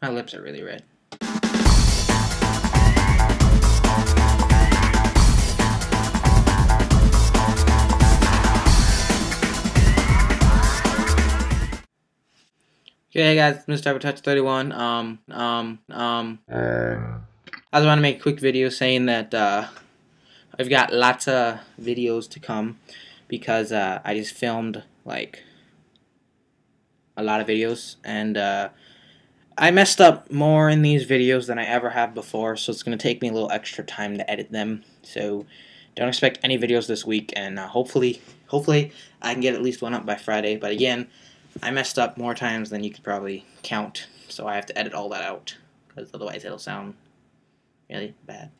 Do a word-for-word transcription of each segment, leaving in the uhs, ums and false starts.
My lips are really red. Hey guys, it's MriPodTouch thirty-one. Um, um, um. I just want to make a quick video saying that uh, I've got lots of videos to come because uh, I just filmed like a lot of videos, and uh, I messed up more in these videos than I ever have before, so it's going to take me a little extra time to edit them. So don't expect any videos this week, and uh, hopefully, hopefully I can get at least one up by Friday. But again, I messed up more times than you could probably count, so I have to edit all that out, because otherwise it'll sound really bad.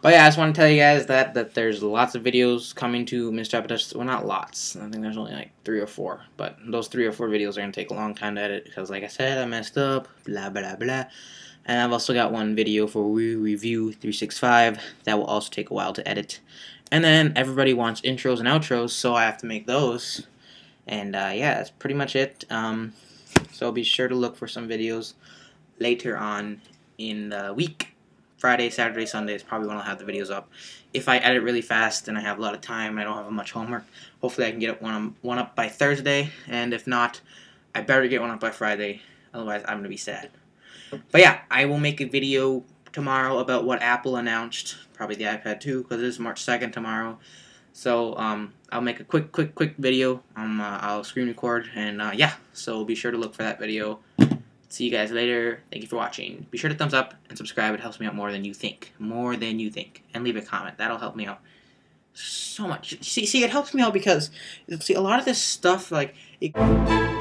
But yeah, I just want to tell you guys that, that there's lots of videos coming to MriPodTouch. Well, not lots. I think there's only like three or four, but those three or four videos are going to take a long time to edit, because like I said, I messed up, blah, blah, blah. And I've also got one video for WeReview three sixty-five that will also take a while to edit. And then everybody wants intros and outros, so I have to make those. And uh, yeah, that's pretty much it. Um, so be sure to look for some videos later on in the week. Friday, Saturday, Sunday is probably when I'll have the videos up. If I edit really fast and I have a lot of time and I don't have much homework, hopefully I can get one, one up by Thursday. And if not, I better get one up by Friday. Otherwise, I'm going to be sad. But yeah, I will make a video tomorrow about what Apple announced. Probably the iPad too, because it is March second tomorrow. So um, I'll make a quick, quick, quick video. Um, uh, I'll screen record, and uh, yeah. So be sure to look for that video. See you guys later. Thank you for watching. Be sure to thumbs up and subscribe. It helps me out more than you think. More than you think. And leave a comment. That'll help me out so much. See, see, it helps me out because see a lot of this stuff like. It